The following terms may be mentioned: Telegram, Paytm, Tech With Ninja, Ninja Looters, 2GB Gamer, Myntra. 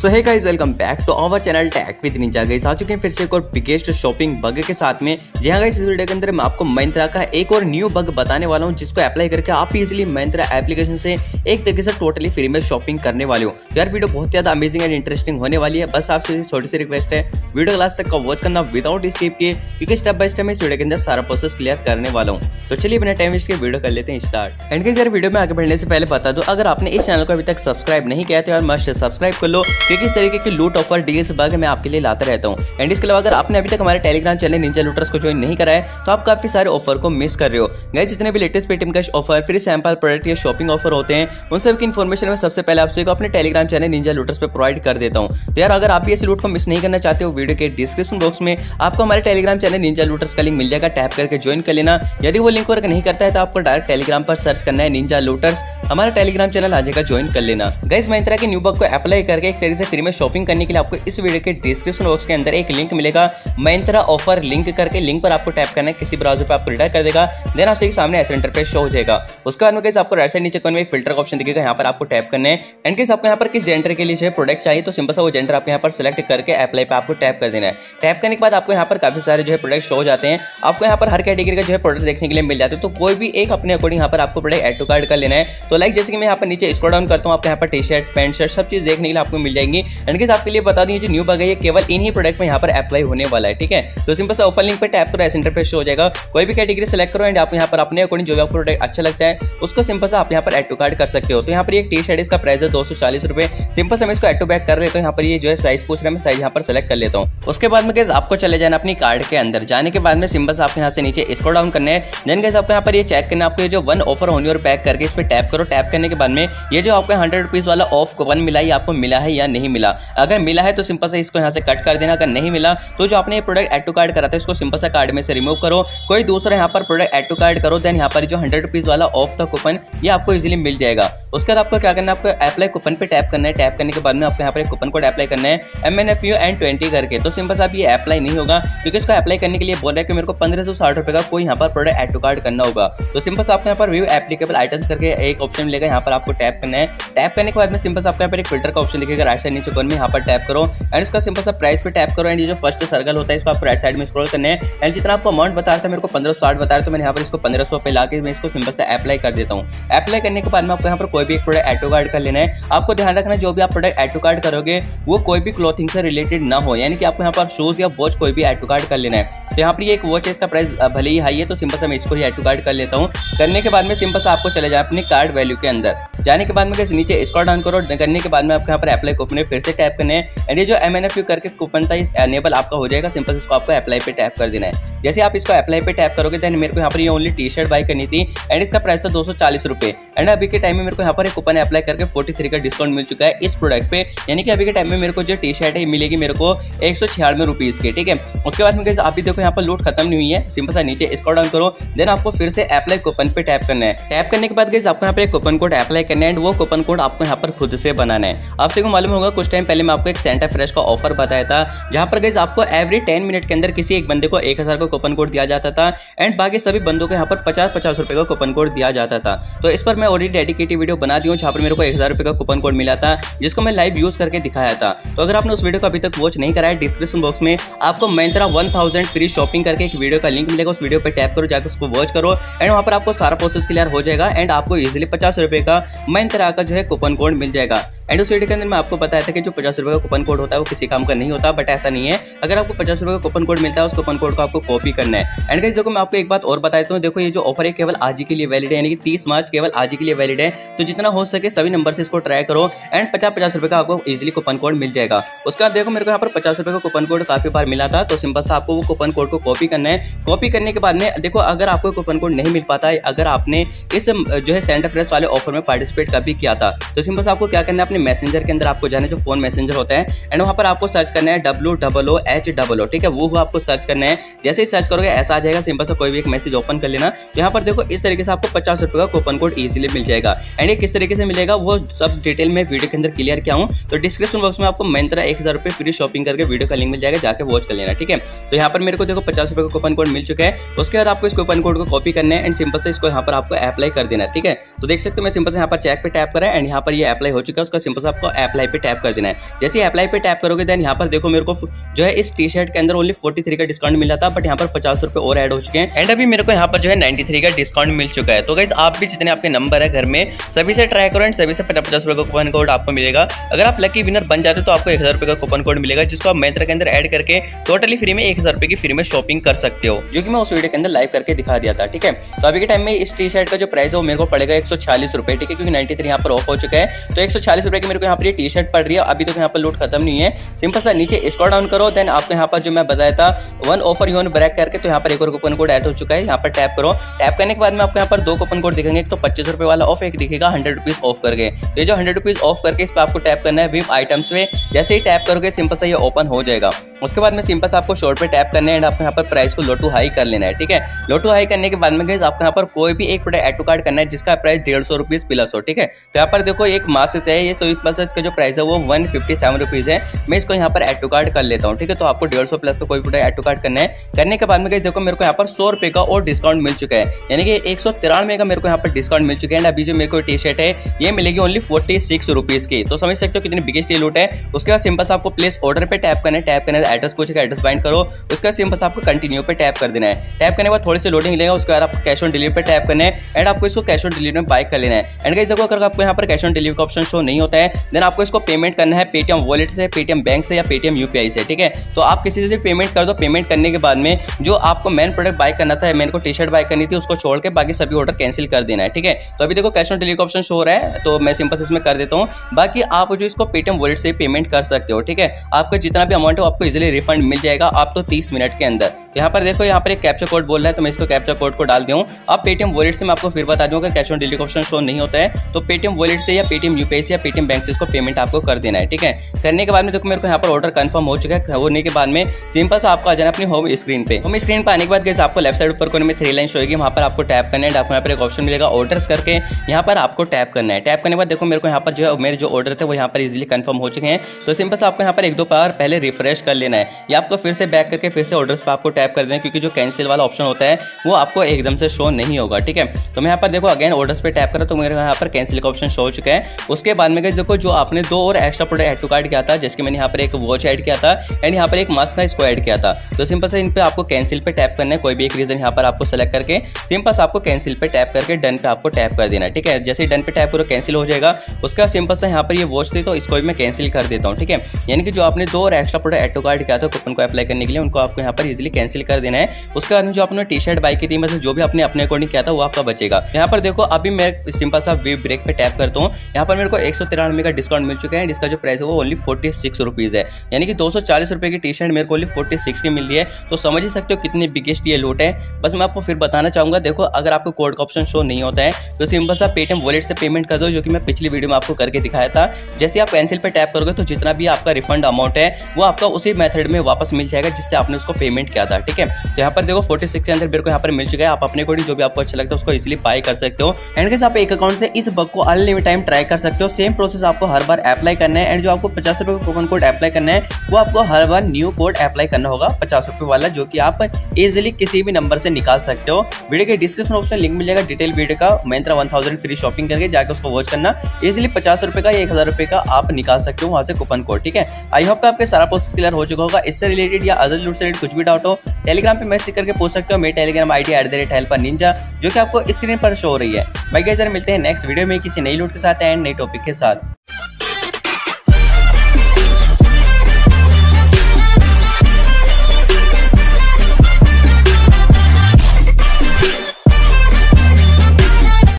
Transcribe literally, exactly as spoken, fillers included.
So hey guys, welcome back to our channel tech with ninja. Guys आ चुके हैं फिर से एक और बिगेस्ट शॉपिंग बग के साथ में। जी हाँ गाइस, इस वीडियो के अंदर मैं आपको Myntra का एक और न्यू बग बताने वाला हूँ, जिसको अप्लाई करके आप इजिली Myntra एप्लीकेशन से एक तरीके से टोटली फ्री में शॉपिंग करने वाले हो। यार वीडियो बहुत ज्यादा अमेजिंग एंड इंटरेस्टिंग होने वाली है। बस आपसे छोटी सी रिक्वेस्ट है, वीडियो लास्ट तक का वॉच करना विदाउट स्किप किए, क्योंकि स्टेप बाय स्टेप मैं इस वीडियो के अंदर सारा प्रोसेस क्लियर करने वाला हूँ। तो चलिए बिना टाइम वेस्ट किए वीडियो कर लेते हैं स्टार्ट। एंड गाइस यार वीडियो में आगे बढ़ने से पहले बता दो, अगर आपने इस चैनल को अभी तक सब्सक्राइब नहीं किया तो यार मस्ट सब्सक्राइब कर लो, क्योंकि इस तरीके के लूट ऑफर डील्स बग मैं आपके लिए लाता रहता हूँ। एंड इसके अलावा अगर आपने अभी तक हमारे टेलीग्राम चैनल निंजा लूटर्स को ज्वाइन नहीं कराया तो आप काफी सारे ऑफर को मिस कर रहे हो। गाइस जितने भी latest Paytm cash offer, free sample product या शॉपिंग ऑफर होते हैं, उन सब की इन्फॉर्मेशन मैं सबसे पहले आपसे अपने टेलीग्राम चैनल निंजा लूटर्स पर प्रोवाइड कर देता हूँ। तो यार अगर आप इस लूट को मिस नहीं करना चाहते हो, वीडियो के डिस्क्रिप्शन बॉक्स में आपको हमारे टेलीग्राम चैनल निंजा लूटर्स का लिंक मिल जाएगा, टैप करके ज्वाइन कर लेना। यदि वो लिंक वर्क नहीं करता है तो आपको डायरेक्ट टेलीग्राम पर सर्च करना है निंजा लूटर्स, हमारा टेलीग्राम चैनल आ जाएगा, ज्वाइन कर लेना। गाइस Myntra के न्यू बग को अप्लाई करके एक तरीके से फ्री में शॉपिंग करने के लिए आपको इस वीडियो के डिस्क्रिप्शन बॉक्स के अंदर एक लिंक मिलेगा, Myntra ऑफर लिंक करके। लिंक पर आपको टैप करना है, किसी ब्राउजर पर आपको रिडायरेक्ट कर देगा, देन आपसे सामने ऐसा इंटरफेस शो हो जाएगा। उसके बाद में गाइस आपको राइट साइड नीचे कोने में फिल्टर का ऑप्शन दिखेगा, यहाँ पर आपको टैप करना है। एंड गाइस आपको यहाँ पर किस जेंडर के लिए जो है प्रोडक्ट चाहिए, तो सिंपल सा वो जेंडर आपको यहाँ पर सिलेक्ट करके अप्लाई पर आपको टैप कर देना है। टैप करने के बाद आपको यहाँ पर काफी सारे जो है प्रोडक्ट शो हो जाते हैं। आपको यहाँ पर हर कैटेगरी का जो है प्रोडक्ट देखने के लिए मिल जाते हैं, तो कोई भी एक अपने अकॉर्डिंग यहाँ पर आपको प्रोडक्ट एड टू कार्ड कर लेना है। तो लाइक जैसे कि मैं यहाँ पर नीचे स्क्रॉल डाउन करता हूँ, आपको यहाँ पर टी शर्ट, पैंट शर्ट सब चीज देखने के लिए आपको मिल जाएंगी। एंड गाइस आपके लिए बता दूं, ये जो न्यू बग है ये केवल इन्हीं प्रोडक्ट में यहाँ पर अप्लाई होने वाला है, ठीक है। तो सिंपल सा ऑफर लिंक पर टैप करो, ऐसे इंटरफेस शो हो जाएगा। कोई भी कैटेगरी सेलेक्ट करो एंड आप यहाँ पर अपने अकॉर्डिंग जो भी आपको प्रोडक्ट अच्छा लगता है उसको सिंपल सा आप यहाँ पर एड टू कार्ड कर सकते हो। तो यहाँ पर एक टी शर्ट, इसका प्राइस है दो सौ चालीस रुपये। सिंपल से मैं इसको एड टू बैक कर लेता हूँ, यहाँ पर ये जो है साइज पूछ रहा है, मैं साइज यहाँ पर सेलेक्ट कर लेता हूँ। उसके बाद में गाइस आपको चले जाना अपनी कार्ड के अंदर। जाने के बाद में सिंपल से आपको यहाँ से नीचे स्क्रॉल डाउन करना है, देन गाइस आपको यहाँ पर ये चेक करना है, आपको जो वन ऑफर होनी और पैक करके इस पर टैप करो। टैप करने के बाद में ये जो आपको हंड्रेड रुपीज वाला ऑफ कूपन मिला है आपको मिला है या नहीं मिला। अगर मिला है तो सिंपल से इसको यहाँ से कट कर देना, अगर नहीं मिला तो जो आपने ये प्रोडक्ट एड टू कार्ड करा था इसको सिंपल सा कार्ड में से रिमूव करो, कोई दूसरा यहाँ पर प्रोडक्ट एड टू कार्ड करो, देन यहाँ पर जो हंड्रेड रुपीज वाला ऑफ का कूपन ये आपको इजीली मिल जाएगा। उसके बाद आपको क्या करना है, आपको अप्लाई कूपन पे टैप करना है। टैप करने के बाद में आपको यहाँ पर एक कूपन कोड अप्लाई करना है M N F U N twenty करके। तो सिंपल सा ये अप्लाई नहीं होगा, क्योंकि इसको अप्लाई करने के लिए बोल रहा है कि मेरे को पंद्रह सौ साठ रुपये का कोई यहाँ पर प्रोडक्ट एड टू कार्ड करना होगा। तो सिंपल सा आपको यहाँ पर व्यू एप्लीकेबल आइटम करके एक ऑप्शन मिलेगा, यहाँ पर आपको टैप करना है। टैप करने के बाद में सिंपल सा आपको यहाँ पर एक फिल्टर का ऑप्शन दिखेगा, राइट साइड नीचे कोने में यहाँ पर टैप करो एंड उसका सिंपल सा प्राइस पे टैप करो। एंड ये जो फर्स्ट सर्कल होता है इसको आपको राइट साइड में स्क्रॉल करना है। एंड जितना आपको अमाउंट बता रहा था, मेरे को पंद्रह सौ साठ बता रहा, तो मैंने यहाँ पर इसको पंद्रह सौ पे लाके मैं इसको सिंपल से अप्लाई कर देता हूँ। अप्लाई करने के बाद में आपको यहाँ पर कोई भी एक प्रोडक्ट एड टू कार्ड कर लेना है। आपको ध्यान रखना जो भी आप प्रोडक्ट एड टू कार्ड करोगे वो कोई भी क्लॉथिंग से रिलेटेड ना हो, यानी कि आपको यहाँ पर शूज या वॉच कोई भी एड टू कार्ड कर लेना है। तो यहाँ पर ये एक वॉच है, इसका प्राइस भले ही हाई है, तो सिंपल सा मैं इसको ही एड टू कार्ड कर लेता हूँ। करने के बाद में सिंपल सा आपको चले जाए अपने कार्ड वैल्यू के अंदर। जाने के बाद में कैसे नीचे स्क्रॉल डाउन करो, करने के बाद में आपको यहाँ पर अप्लाई कूपन फिर से टैप करना है। एंड ये जो एम एन एफ यू करके कूपन था इस एनेबल आपका हो जाएगा, सिंपल इसको आपको अप्लाई पे टैप कर देना है। जैसे आप इसको अप्लाई पे टैप करोगे देन मेरे को यहाँ पर ये ओनली टी शर्ट बाई करनी थी एंड इसका प्राइस था दो सौ चालीस रुपये। एंड अभी के टाइम में मेरे को यहाँ पर एक कूपन अप्लाई करके फोर्टी थ्री का डिस्काउंट मिल चुका है इस प्रोडक्ट पे, यानी कि अभी के टाइम में मेरे को जो टी शर्ट है मिलेगी मेरे को एक सौ छियानवे रुपीज़ के, ठीक है। उसके बाद में आप भी देखो यहाँ पर लूट खत्म नहीं हुई है, सिंपल सा नीचे स्क्रॉल डाउन करो, देन आपको फिर से अप्लाई कूपन पे टैप करना है। टैप करने के बाद गाइस आपको यहाँ पर एक कूपन कोड अप्लाई करना है एंड वो कूपन कोड आपको यहाँ पर खुद से बनाना है। आप सबको मालूम होगा कुछ टाइम पहले मैं आपको एक सेंटा फ्रेश का ऑफर बताया था, जहाँ पर गाइस आपको एवरी टेन मिनट के अंदर किसी एक बंदे को एक हज़ार का कूपन कोड दिया जाता था एंड बाकी सभी बंदों को यहाँ पर पचास पचास रुपये का कूपन कोड दिया जाता था। तो इस पर मैं ऑलरेडी डेडिकेटेड वीडियो बना दी हूँ, जहाँ पर मेरे को एक हज़ार रुपये का कूपन कोड मिला था, जिसको मैं लाइव यूज़ करके दिखाया था। तो अगर आपने उस वीडियो को अभी तक वॉच नहीं कराया, डिस्क्रिप्शन बॉक्स में आपको Myntra one thousand free shopping करके एक वीडियो का लिंक मिलेगा, उस वीडियो पर टैप करो, जाकर उसको वॉच करो एंड वहाँ पर आपको सारा प्रोसेस क्लियर हो जाएगा एंड आपको ईजिली पचास रुपये का Myntra का जो है कूपन कोड मिल जाएगा। एंड उस वीडियो के अंदर मैं आपको बताया था कि जो पचास रुपये का कूपन कोड होता है वो किसी काम का नहीं होता, बट ऐसा नहीं है। अगर आपको पचास रुपये का कूपन कोड मिलता है उस कूपन कोड को आपको कॉपी करना है। एंड गाइस देखो मैं आपको एक बात और बता देता हूँ, देखो ये जो ऑफर है केवल आज ही के लिए वैलिड है, यानी कि तीस मार्च केवल आज ही के लिए वैलिड है। तो जितना हो सके सभी नंबर से इसको ट्राई करो एंड पचास पचास रुपये का आपको ईजिली कूपन कोड मिल जाएगा। उसके बाद देखो मेरे को यहाँ पर पचास रुपये का कूपन कोड काफ़ी बार मिला था, तो सिंपल सा आपको वो कूपन कोड को कॉपी करना है। कॉपी करने के बाद में देखो अगर आपको कूपन कोड नहीं मिल पाता है, अगर आपने इस जो है सेंटर फ्रेश वाले ऑफर में पार्टिसिपेट कभी किया था, तो सिंपल सा आपको क्या करना है, मैसेंजर के अंदर आपको जाना है जो फोन मैसेंजर होता है एंड वहां पर आपको सर्च करना है W double O H double O, ठीक है। वो आपको सर्च करना है, जैसे ही सर्च करोगे ऐसा आ जाएगा, सिंपल सा कोई भी एक मैसेज ओपन कर लेना। तो यहाँ पर देखो इस तरीके से आपको पचास रुपये का कूपन कोड इजीली मिल जाएगा। एंड ये किस तरीके से मिलेगा वो सब डिटेल में वीडियो के अंदर क्लियर किया हूँ, तो डिस्क्रिप्शन बॉक्स में आपको Myntra एक हज़ार रुपये फ्री शॉपिंग करके वीडियो का लिंक मिल जाएगा, जाकर वॉच कर लेना, ठीक है। तो यहाँ पर मेरे को देखो पचास रुपये का कूपन कोड मिल चुका है। उसके बाद आपको इस कूपन कोड को कॉपी करना है एंड सिंपल से इसको यहाँ पर आपको अप्लाई कर देना, ठीक है। तो देख सकते हो मैं सिंपल से यहाँ पर चेक पर टैप करें एंड यहाँ पर अप्लाई हो चुका है, उसका सिंपल से आपको अप्लाई पे टैप कर देना है। जैसे अप्लाई पे टैप करोगे देन यहाँ पर देखो मेरे को जो है इस टी शर्ट के अंदर ओनली फोर्टी थ्री का डिस्काउंट मिला था, बट यहाँ पर पचास रुपए और ऐड हो चुके हैं एंड अभी मेरे को यहाँ पर जो है नाइन्टी थ्री का डिस्काउंट मिल चुका है। तो गाइस आप भी जितने आपके नंबर है घर में सभी से ट्राई करो एंड सभी से पचास पचास रुपए का कूपन कोड आपको मिलेगा। अगर आप लकी विनर बन जाते हो तो आपको एक हजार रुपए का कूपन कोड मिलेगा, जिसको आप Myntra के अंदर ऐड करके टोटली फ्री में एक हजार रुपए की फ्री में शॉपिंग कर सकते हो, जो कि मैं उस वीडियो के अंदर लाइव करके दिखा दिया था। ठीक है, तो अभी के टाइम में इस टी शर्ट का जो प्राइस है वो मेरे को पड़ेगा एक सौ चालीस रुपए। ठीक है, क्योंकि नाइन्टी थ्री यहाँ पर ऑफ हो चुका है, तो एक सौ चालीस रुपए की मेरे को यहाँ पर टी शर्ट पड़ रही है। अभी तो यहाँ पर लूट खत्म नहीं है, सिंपल सा नीचे स्क्रॉल डाउन करो, देन आपको यहाँ पर जो मैं बताया था वन ऑफर यून ब्रेक करके, तो यहाँ पर एक और कूपन कोड ऐड हो चुका है। यहाँ पर टैप करो, टैप करने के बाद में आपको यहाँ पर दो कूपन कोड दिखेंगे, तो पच्चीस रुपए वाला ऑफ, एक दिखेगा हंड्रेड रुपीज ऑफ करके। तो ये जो हंड्रेड रुपीज ऑफ करके इस पर आपको टैप करना है विप आइटम्स में। जैसे ही टैप करोगे सिंपल सा ये ओपन हो जाएगा। उसके बाद में सिंपल से आपको शॉर्ट पे टैप करना है एंड आपको यहाँ पर प्राइस को लो टू हाई कर लेना है। ठीक है, लो टू हाई करने के बाद में गाइस आपको यहाँ पर कोई भी एक प्रोडक्ट एड टू कार्ड करना है जिसका प्राइस डेढ़ सौ रुपीज प्लस हो। ठीक है, तो यहाँ पर देखो एक मास्क है, ये सो प्लस इसका जो प्राइस है वो वन फिफ्टी सेवन रुपीज है। मैं इसको यहाँ पर एड टू कार्ड कर लेता हूँ। ठीक है, तो आपको डेढ़ सौ प्लस का कोई प्रोडक्ट एड टू कार्ड करना है। करने के बाद में गाइस देखो मेरे को यहाँ पर सौ रुपए का और डिस्काउंट मिल चुका है, यानी कि एक सौ तिरानवे का मेरे को यहाँ पर डिस्काउंट मिल चुका है। एंड अभी जो मेरे को टी शर्ट है ये मिलेगी ओनली फोर्टी सिक्स रुपीज की। तो समझ सकते हो कितनी बिगेस्ट लूट है। उसके बाद सिंपल से आपको प्लेस ऑर्डर पे टैप करना है, टैप करना है एड्रेस पूछेगा, एड्रेस बाइंड करो। उसका सिंपल आपको कंटिन्यू पे टैप कर देना है। टैप करने के बाद थोड़ी सी लोडिंग लेगा, उसके बाद आपको कैश ऑन डिलीवरी पे टैप करना है एंड आपको इसको कैश ऑन डिलीवरी में बाय कर लेना है। एंड गाइस देखो अगर आपको यहाँ पर कैश ऑन डिलीवरी का ऑप्शन शो नहीं होता है, देन आपको इसको पेमेंट करना है पेटीएम वॉलेट से, पेटीएम बैंक से या पेटीएम यूपीआई से। ठीक है, तो आप किसी से पेमेंट कर दो। पेमेंट करने के बाद में जो आपको मेन प्रोडक्ट बाय करना था, मेन को टी शर्ट बाय करनी थी, उसको छोड़ के बाकी सभी ऑर्डर कैंसिल कर देना है। ठीक है, तो अभी देखो कैश ऑन डिलीवरी का ऑप्शन शो हो रहा है, तो मैं सिंपल इसमें कर देता हूँ। बाकी आप जो इसको पेटीएम वॉलेट से पेमेंट कर सकते हो। ठीक है, आपका जितना भी अमाउंट हो आपको इजिली रिफंड मिल जाएगा आपको तो तीस मिनट के अंदर। यहाँ पर देखो यहाँ पर एक कैप्चा कोड बोल रहा है, तो मैं इसको कैप्चा कोड को डाल दूँ। आप पेटीएम वॉलेट से मैं आपको फिर बता दूँ, अगर कैश ऑन डिलीवरी का ऑप्शन शो नहीं होता है तो पेटीएम वॉलेट से या पेटीएम यूपीआई से या पेटीएम बैंक से इसको पेमेंट आपको कर देना है। ठीक है, करने के बाद में देखो मेरे को यहाँ पर ऑर्डर कन्फर्म हो चुका है। होने के बाद में सिंपल से आपको आ जाना अपनी होम स्क्रीन पे। होम स्क्रीन पर आने के बाद गाइस आपको लेफ्ट साइड ऊपर कोने में थ्री लाइन शो होगी, वहाँ पर आपको टैप करना है। आपको यहाँ पर एक ऑप्शन मिलेगा ऑर्डर्स करके, यहाँ पर आपको टैप करना है। टैप करने के बाद देखो मेरे को यहाँ पर जो है मेरे जो ऑर्डर थे वो यहाँ पर इजिली कन्फर्म हो चुके हैं। तो सिंपल से आपको यहाँ पर एक दो बार पहले रिफ्रेश कर लेना है, या आपको फिर से बैक करके फिर से ऑर्डर्स पर आपको टैप कर देना, क्योंकि जो कैंसिल वाला ऑप्शन होता है वो आपको एकदम से शो नहीं होगा। ठीक है, तो मैं यहाँ पर देखो अगेन ऑर्डर्स पे टैप करा, तो मेरे यहाँ पर कैंसिल का ऑप्शन शो हो चुका है। उसके बाद में गाइस देखो जो आपने दो और extra product add to cart किया था, जैसे मैंने यहाँ पर एक वॉच ऐड किया था एंड यहाँ पर एक मास्क था, इसको ऐड किया था। तो सिंपल से इन पर आपको कैंसिल पे टैप करना है, कोई भी एक रीजन यहाँ पर आपको सेलेक्ट करके सिंपल से आपको कैंसिल पे टैप करके डन पे आपको टैप कर देना है। ठीक है, जैसे डन पे टैप करो कैंसिल हो जाएगा। उसका सिंपल से यहाँ पर ये वॉच थी, तो इसको भी मैं कैंसिल कर देता हूँ। ठीक है, यानी कि जो आपने दो और extra product add to cart किया था कूपन को अप्लाई करने के लिए, उनको आपको यहाँ पर इजिली कैंसिल कर देना है। उसके बाद जो आपने टी शर्ट बाई की थी, मतलब जो भी आपने अपने अकॉर्डिंग किया था वो आपका बचेगा। यहाँ पर देखो अभी मैं सिंपल सा वी ब्रेक पे टैप करता हूँ, यहाँ पर मेरे को एक सौ तिरानवे का डिस्काउंट मिल चुका है, जिसका जो प्राइस है वो ओनली फोर्टी सिक्स रुपीज है। यानी कि दो सौ चालीस रुपये की टी शर्ट मेरे को ओनली फोर्टी सिक्स की मिल रही है। तो समझ ही सकते हो कितनी बिगेस्ट ये लूट है। बस मैं आपको फिर बताना चाहूंगा, देखो अगर आपको कोड का ऑप्शन शो नहीं होता है तो सिंपल सा पेटीएम वॉलेट से पेमेंट कर दो, जो कि मैं पिछली वीडियो में आपको करके दिखाया था। जैसे आप कैंसिल पे टैप करोगे तो जितना भी आपका रिफंड अमाउंट है वो आपका उसी मेथड में वापस मिल जाएगा जिससे आपने उसको पेमेंट किया था। ठीक है, तो यहाँ पर देखो फोर्टी सिक्स के अंदर मेरे को यहाँ पर मिल चुका है। आप अपने अकॉर्डिंग जो भी आपको अच्छा लगता है उसको इजिली बाय कर सकते हो। एंड गाइस आप एक अकाउंट से इस बग को अनलिमिटेड टाइम ट्राई कर सकते हो। सेम प्रोसेस आपको हर बार अप्लाई करना है एंड जो आपको पचास रुपये का कूपन कोड अप्लाई करना है वो आपको हर बार न्यू कोड अप्लाई करना होगा पचास रुपये वाला, जो कि आप इजिली किसी भी नंबर से निकाल सकते हो। वीडियो के डिस्क्रिप्शन ऑप्शन लिंक मिलेगा डिटेल वीडियो का Myntra one thousand free shopping करके, जाकर उसको वॉच करना। इजिली पचास रुपये का एक हजार रुपये का आप निकाल सकते हो वहाँ से कूपन कोड। ठीक है, आई होप आपके सारा प्रोसेस क्लियर हो चुका होगा। इससे रिलेटेड या अदर लूट से रिलेटेड कुछ भी डाउट हो टेलीग्राम पे मैसेज करके पूछ सकते हो। मेरी Telegram ID at the rate help ninja, जो कि आपको स्क्रीन पर शो हो रही है। बाय गाइस, मिलते हैं नेक्स्ट वीडियो में किसी नई लूट के साथ एंड नए टॉपिक के साथ।